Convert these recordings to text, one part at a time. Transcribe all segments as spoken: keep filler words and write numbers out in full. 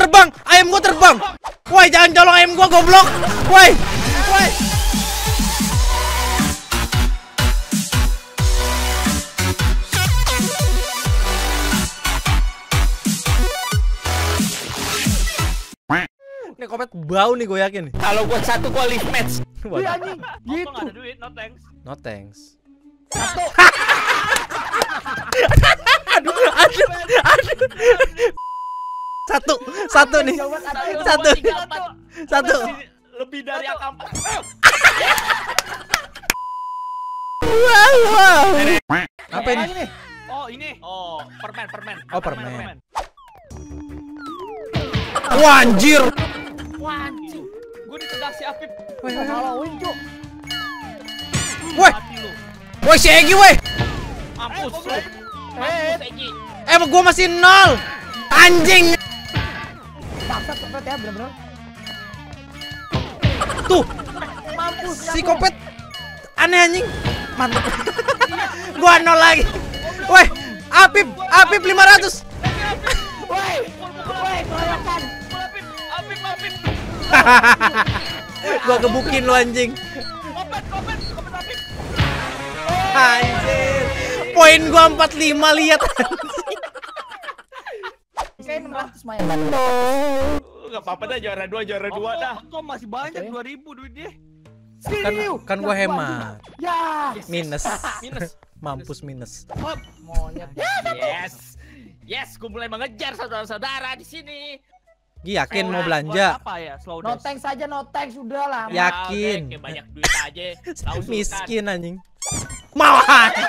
terbang, ayam gua terbang. Woi, jangan colong ayam gua, goblok. Woi, woi. Ini Khopet bau nih, gue yakin. Kalau buat satu gua live match. Iya anjing, gitu. Enggak ada duit, no thanks. No thanks. Satu. Aduh, aduh, aduh. Satu, satu nih. Satu. Satu. Lebih dari angka empat. Wow, wow. Apa ini? Oh, ini. Oh, permen, permen. Oh, permen. Wanjir. Wanjir. Gue ditegas si Apip. Woi, Halloween, Cuk. Woi. Woi, si Egi, woi. Mampus. Eh, Egi. Eh, gua masih nol. Anjing. Bangsat Khopet ya, bener-bener. Tuh. Mampus. Si Khopet aneh anjing. Mantap. Gua nol lagi. Woi, Apip, Apip lima ratus. Woi. Woi, keroyokan. Apip, Apip, Apip. Gua gebukin lu anjing. Khopet, Khopet, Khopet Apip. Anjir. Poin gua empat puluh lima, lihat. Kayak enam ratus main. Enggak apa-apa dah, juara dua, juara dua oh, dah. Kok masih banyak dua ribu duitnya? Kan, kan gua hemat. Ya. Yes, minus. Minus. Mampus minus. Hop, monyet. Yes. Yes, gua mulai mengejar saudara-saudara di sini. Yakin mau belanja? Apa ya? No thanks aja, no thanks udah lah. Yakin. Kayak banyak duit aja. Miskin anjing. Mau anjing.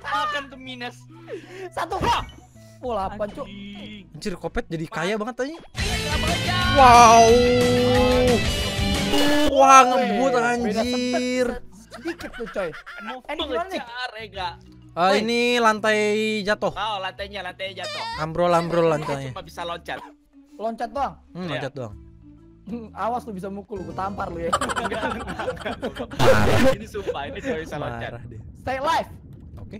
Makan tuh minus. Satu kok. Pola apa, Cuk? Anjir, Khopet jadi kaya banget tadi. Wow. Wah, ngebut anjir. Sedikit tuh, coy. Ini gimana nih? Uh, ini lantai jatuh. Oh, lantainya lantai jatuh. Ambrol-ambrol lantainya. Cuma bisa loncat. Loncat doang. Hmm, loncat doang. Awas lu bisa mukul, gue tampar lu ya. Ini sumpah, ini cuma bisa loncat. Stay alive. Oke.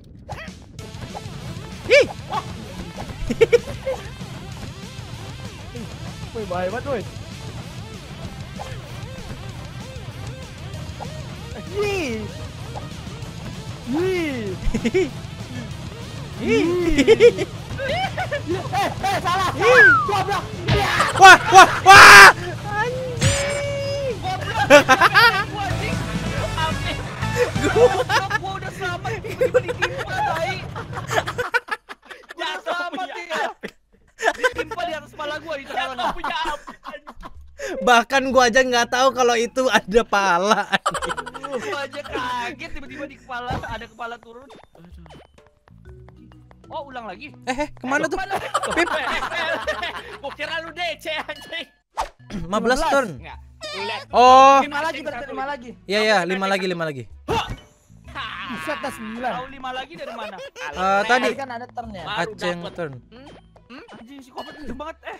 Ih. Woi, bahaya banget, woi. Ih. Wih, hihihi, hihihi, eh, eh, salah, hihihi, goblok, wah, wah, wah, anjing, goblok, gua anjing, anjing, gua udah selamat, tiba-tiba ditimpa, tai, gua udah selamat ya, ditimpa di atas kepala gua, di tangan gua punya apa, bahkan gua aja nggak tahu kalau itu ada pala. Gua aja kaget tiba-tiba di kepala ada kepala turun. Oh, ulang lagi. Eh, eh kemana tuh? Pip. Gua kira lu D C anjing. lima belas turn. Oh, lima lagi, lima lagi. Iya, iya, lima lagi, lima lagi. Buset dah sembilan. Tahu lima lagi dari mana? Eh, tadi kan ada turn-nya. Aceng turn. Anjing, si Khopet gede banget eh.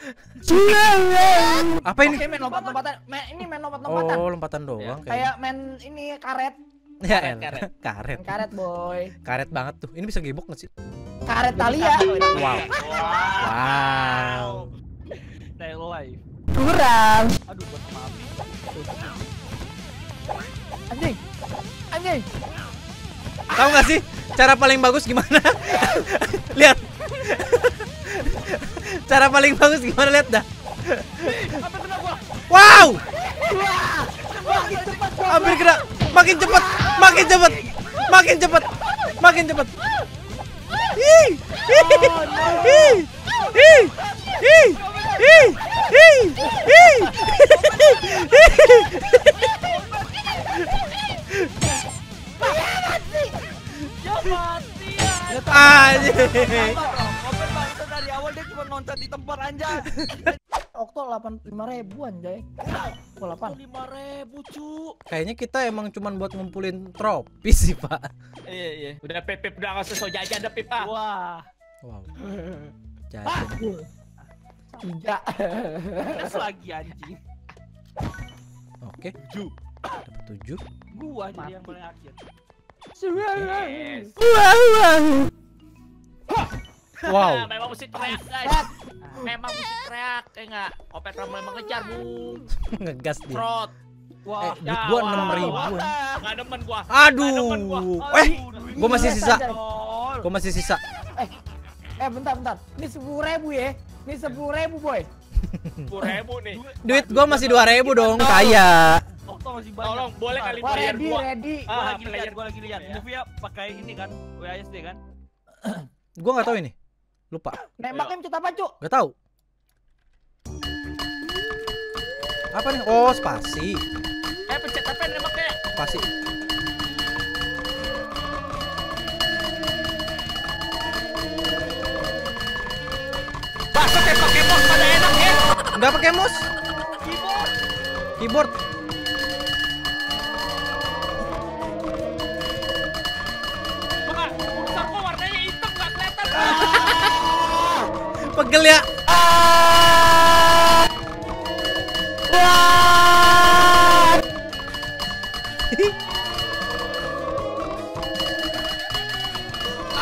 Apa ini? Oke, main lompat-lompatan. Main ini main lompat-lompatan. Oh, lompatan doang kayak. Kayak main ini karet. Ya, karet. Karet. Karet, boy. Karet banget tuh. Ini bisa gebok enggak sih? Karet tali ya. Wow. Wow. Stay alive. Kurang. Aduh, buat maaf. Anjing. Anjing. Tahu enggak sih cara paling bagus gimana? Lihat. Cara paling bagus gimana, lihat dah. Wow. Hampir kena. Makin cepat, makin cepat, makin cepat, makin cepat. Ih. Ih. Ih. Ih. Ih. Ih. Aja. Dari awal dia cuma nonton di tempat anjay. Okto delapan puluh lima ribu anjay. delapan puluh lima ribu cu. Kayaknya kita emang cuma buat ngumpulin tropi sih, Pak. Iya, iya. Udah Pip, udah enggak usah jajan deh, Pip. Wah. Wow. Jajan. Tiga. Terus lagi anjing. Oke. tujuh. Dapat tujuh. Gua nih yang paling akhir. Wow. Wow. Memang mesti teriak guys. Memang mesti teriak, kayak nggak? Khopet ramai mengejar, Bung. Ngegas dia. Trot. Wah, eh, ya, gua enam ribuan. Nggak demen gua. Aduh. Demen gua. Eh, gua masih sisa. Gua masih sisa. Eh, eh bentar, bentar. Ini sepuluh ribu ya? Ini sepuluh ribu, boy. Sepuluh ribu nih. Duit gua masih dua ribu dong, kaya. Tolong, tolong boleh kali player gua. Ready, ready. Ah, gua lagi, gua lagi lihat. Movie ya pakai ini kan, W A S D kan. Gua enggak tahu ini. Lupa. Nembaknya mencet apa, Cuk? Enggak tahu. Apa nih? Oh, spasi. Eh, pencet apa nembaknya? Spasi. Basket pakai mouse pada enak ya? Enggak pakai mouse. Keyboard. Keyboard. Pegel ya. Apip, ayo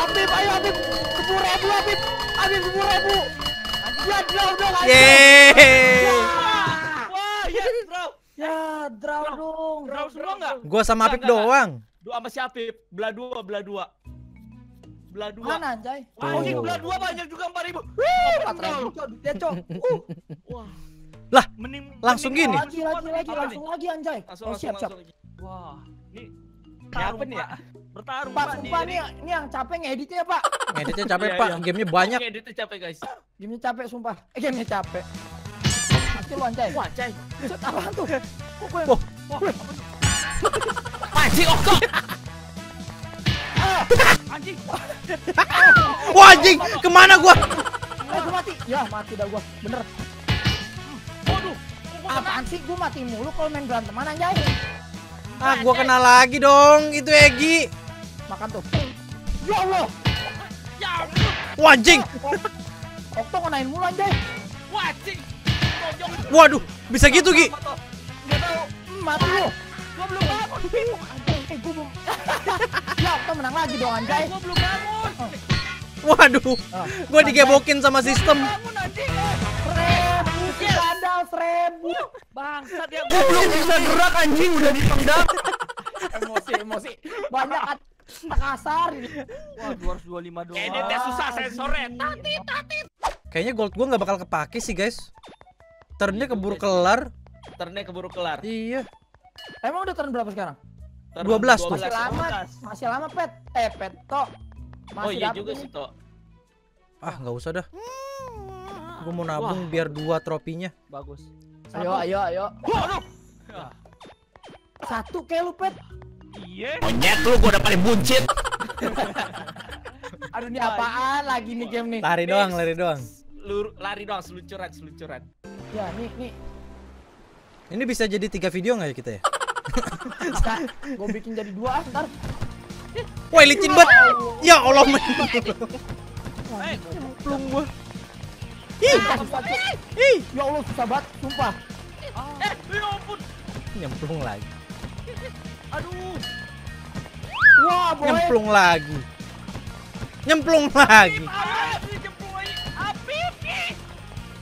Apip, sepuluh ribu Apip, Apip sepuluh ribu. Ya draw dong. Wah, ya draw. Ya draw dong. Draw semua nggak? Gua sama Apip doang. Dua sama si Apip, belah dua, belah dua. Belah dua. Mana anjay? Wah, ini belah dua banyak juga empat ribu. Wih, empat ribu cok, dia cok. Uh. Wah. Lah, menim, langsung menim, gini. Lagi lagi lagi langsung lagi anjay. Langsung, oh, siap, siap. Wah, ini apa nih ya? Bertarung Pak. Sumpah nih, ini yang capek ngeditnya, Pak. Ngeditnya capek, Pak. Game-nya banyak. Ngeditnya capek, guys. Game-nya capek sumpah. Eh, game-nya capek. Pasti lu anjay. Wah, anjay. Set apaan tuh? Wah. Mancing Octo. Anjing. Wah anjing, kemana gua? Gua mati. Ya mati dah gua, bener. Waduh. Apaan sih gua mati mulu kalau main berantem anjay. Ah gua kena lagi dong, itu Egi. Makan tuh. Ya Allah. Ya Allah. Wah anjing. Octo kenain mulu anjay. Wah anjing. Waduh, bisa gitu Gi. Enggak tahu. Mati lu. Gua belum bangun. Eh, gue belum. Ya, Octo menang lagi dong anjay. Gue belum bangun. Waduh, gue digebokin sama sistem. Seribu, ada seribu. Bangsat ya. Gue belum bisa gerak anjing udah ditendang. Emosi, emosi. Banyak kasar. Wah, dua ratus dua puluh lima doang. Editnya susah sensornya. Tati, tati. Kayaknya gold gue nggak bakal kepake sih guys. Turnnya keburu kelar. Turnnya keburu kelar. Iya. Emang udah turn berapa sekarang? dua belas tuh. Masih lama, masih lama Pet. Eh Pet, Tok. Oh iya juga sih Tok. Ah nggak usah dah. Gue mau nabung biar dua tropinya. Bagus. Ayo ayo ayo. Satu kayak lu Pet. Iya. Monyet lu, gue udah paling buncit. Aduh ini apaan lagi nih game nih. Lari doang, lari doang. Lari doang, seluncuran, seluncuran. Ya nih nih. Ini bisa jadi tiga video nggak ya kita ya? Gue bikin jadi dua ntar. Wah licin banget. Ya Allah menang. Eh, plung gua. Ih, ih, ya Allah susah banget, sumpah. Eh, ya ampun. Nyemplung lagi. Aduh. Wah, boy. Nyemplung lagi. Nyemplung lagi. Nyemplung lagi. Apip.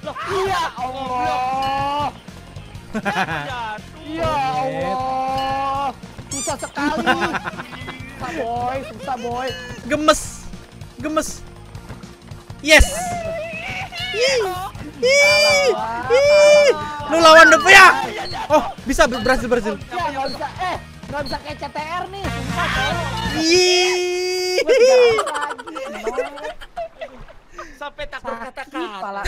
Loh, ya Allah. Ya Allah, susah sekali. Susah boy, susah boy. Gemes, gemes. Yes. Lu lawan depan ya. Oh bisa berhasil berhasil. Nggak bisa, eh nggak bisa kayak C T R nih. Sampai takut kata-kata.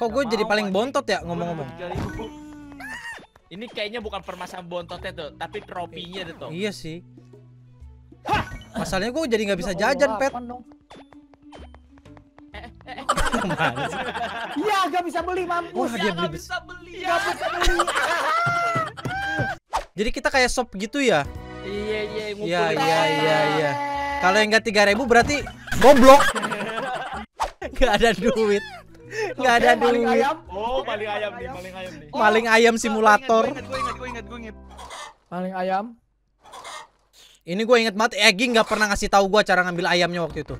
Kok gue jadi paling bontot ya ngomong-ngomong. Ini kayaknya bukan permasalahan bontotnya tuh, tapi tropinya tuh. Iya sih. Hah! Masalahnya gue jadi nggak bisa jajan, Pet. Iya, nggak bisa beli, mampus. Iya, nggak bisa beli. Nggak bisa beli. Jadi kita kayak shop gitu ya? Iya, iya. Iya, iya, iya, iya. Kalau yang nggak tiga ribu berarti goblok. Nggak ada duit. Nggak ada duit. Oh, maling ayam nih, maling ayam nih. Maling ayam simulator. Gue inget, gue inget, gue inget. Maling ayam. Ini gue inget banget, Egi nggak pernah ngasih tahu gue cara ngambil ayamnya waktu itu.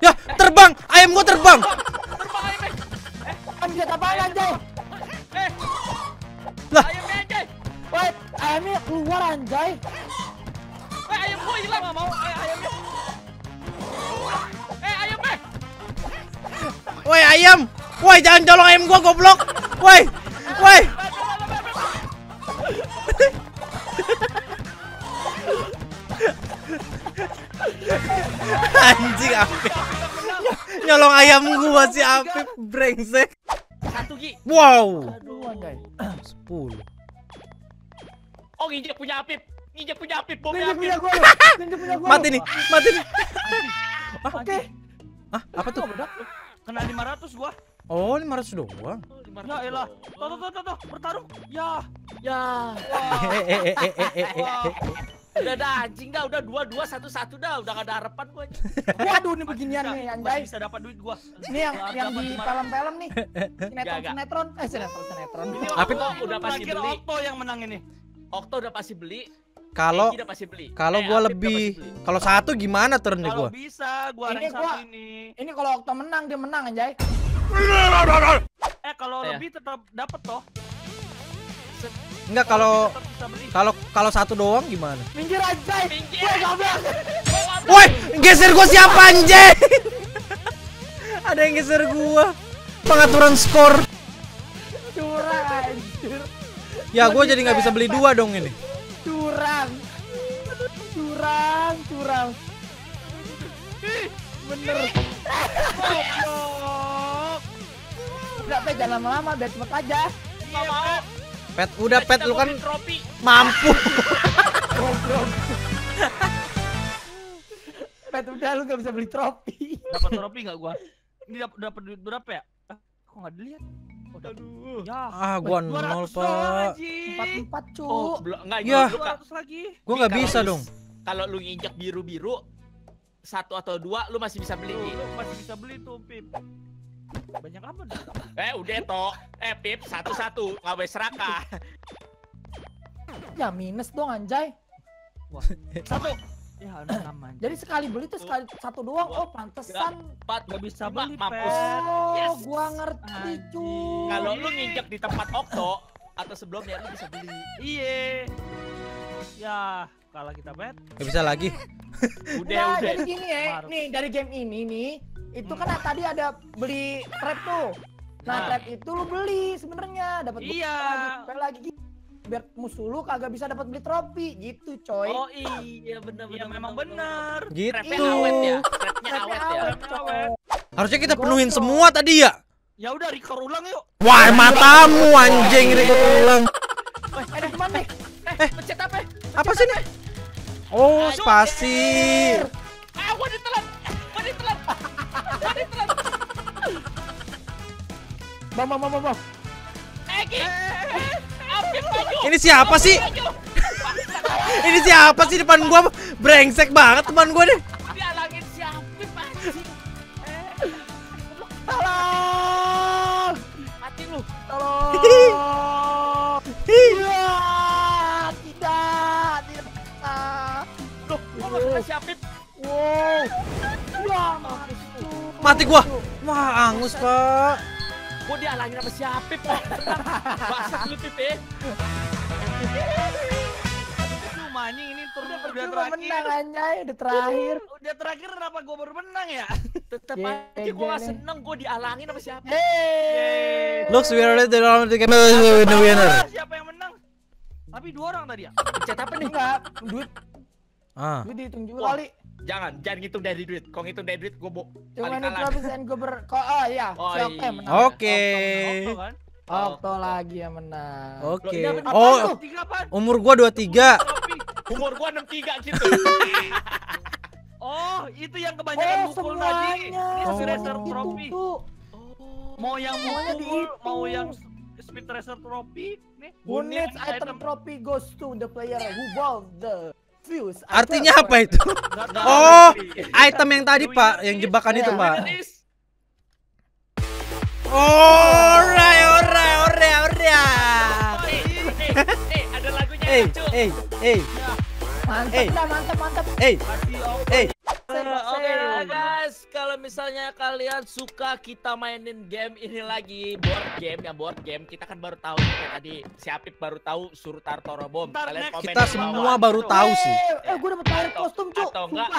Ya, ter. terbang, ayam gua terbang. Anjir apaan anjay? Eh. Lah, ayamnya anjay. Wait, ayamnya keluar anjay. Eh, ayam gua hilang, enggak mau ayamnya. Eh, ayamnya. Woi, ayam. Woi, jangan colong ayam gua goblok. Woi. Woi. Anjing Apip nyolong ayam gua si Apip brengsek. Satu Ki. Wow. Sepuluh. Oh nginjek punya Apip. Nginjek punya Apip. Bomnya Apip. Mati nih. Mati nih. Oke. Hah? Apa tuh? Kena lima ratus gua. Oh lima ratus doang. Ya elah. Tuh tuh tuh tuh bertarung. Ya. Ya. Udah dah anjing dah, udah dua dua satu satu dah, udah gak ada harapan gua. Waduh nih beginian nih anjay. Bisa dapat duit gua. Nih yang yang di film-film nih. Sinetron sinetron eh sinetron sinetron. Apip udah pasti beli. Octo yang menang ini. Octo udah pasti beli. Kalau kalau gua lebih, kalau satu gimana turn nih gua? Kalau bisa gua rank satu ini. Ini kalau Octo menang dia menang anjay. Eh kalau lebih tetap dapat toh. Enggak kalau kalau kalau satu doang gimana? Minggir anjay. Minggir. Woi, goblok. Woi, geser gua siapa anjay? Ada yang geser gua. Pengaturan skor. Curang anjir. Ya gua jadi nggak bisa beli dua dong ini. Curang. Curang, curang. Bener. Goblok. Udah pe jangan lama-lama, biar cepet aja. Enggak mau. Pet, udah Pet, lu kan mampu. Pet, udah lu gak bisa beli trofi. Dapat trofi gak gua? Ini dapat dapat duit berapa ya? Ah, kok gak dilihat? Aduh. Ya. Ah, gua nol, Pak. empat puluh empat, cu. Oh, enggak ya. dua ratus lagi. Gua gak bisa dong. Kalau lu nginjak biru-biru satu atau dua lu masih bisa beli. Lu masih bisa beli tuh, Pip. Banyak apa dah? Eh udah toh. Eh Pip satu-satu nggak boleh serakah. Ya minus dong anjay. Wah satu. Ya enam. Jadi sekali beli tuh sekali satu doang. Oh pantesan. Empat nggak bisa beli. Mampus. Oh gua ngerti cuy. Kalau lu nginjek di tempat Octo atau sebelumnya lu bisa beli. Iye. Ya kalah kita Bet. Nggak bisa lagi. Udah udah. Jadi gini ya. Nih dari game ini nih. Itu kan hmm. tadi ada beli trap tuh. Nah, nah. trap itu lu beli sebenarnya dapat iya. lagi, lagi biar musuh lu kagak bisa dapat beli trofi gitu, coy. Oh iya benar benar ya, memang benar. Gitu. Trapnya awet ya. Trapnya awet ya. Awet. Harusnya kita penuhin semua tadi ya. Ya udah record ulang yuk. Wah, matamu anjing record ulang. Wah, ada kemana nih? Eh, pencet apa? Pencet apa sih nih? Oh, spasi. Ah, gua ditelan. Gua ditelan. Bang, bang, bang, bang. Egi. Apip maju. Ini siapa sih? Ini siapa sih depan gua? Brengsek banget teman gua deh. Dialangin si Apip anjing. Tolong. Mati lu. Tolong. Iya. Tidak, tidak. Loh, gua kena si Apip. Wow. Mati gua. Wah, angus, Pak. Gua dialangin sama si Apip, Pak. Basah lu Pip. Cuma anjing ini turun udah terakhir. Menang anjay, udah terakhir. Udah terakhir kenapa gua baru menang ya? Tetep aja gua enggak seneng gua dialangin sama si Apip. Looks we are the winner. Siapa yang menang? Tapi dua orang tadi ya. Pencet apa nih? Enggak, duit. Ah. Duit dihitung juga kali. Jangan, jangan ngitung dari duit. Kalau ngitung dari duit, gue bo. Cuma ini kehabisan gue ber. Oh iya, siapa yang menang? Oke. Octo lagi yang menang. Oke. Oh, umur gue dua tiga. Umur gue enam tiga gitu. Oh, itu yang kebanyakan mukul tadi. Ini speed racer trophy. Mau yang mukul, mau yang speed racer trophy. Nih. Who needs item trophy goes to the player who bought the. Artinya apa itu? Oh, item yang tadi Pak, yang jebakan itu Pak. Ora, ora, ora, ora. Eh, ada lagunya. Eh, eh, eh. Mantap, mantap, mantap. Eh, eh. Oke guys, kalau misalnya kalian suka kita mainin game ini lagi, board game ya board game, kita kan baru tahu kayak tadi si Apip baru tahu suruh Tartoro Bom. Kalian komen kita semua baru tahu sih. Eh, gue dapat player kostum cuk. Atau enggak?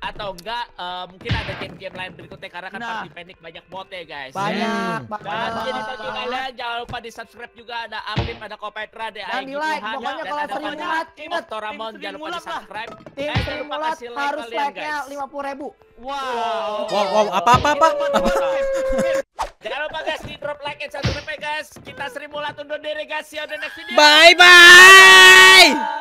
Atau enggak uh, mungkin ada game-game lain berikutnya karena kan nah. Party Panic banyak mod ya guys. Banyak. Hmm. Dan jadi bagi kalian jangan lupa di subscribe juga, ada Apip, ada Kopetra, ada Egi, like. Pokoknya kalau SRIMULAT ingat Toramon jangan lupa di subscribe. Tim SRIMULAT harus like-nya lima puluh ribu. Wow. Wow, wow, apa-apa-apa. Jangan lupa guys di drop like dan subscribe guys. Kita SRIMULAT undur diri guys. See you on the next video. Bye bye.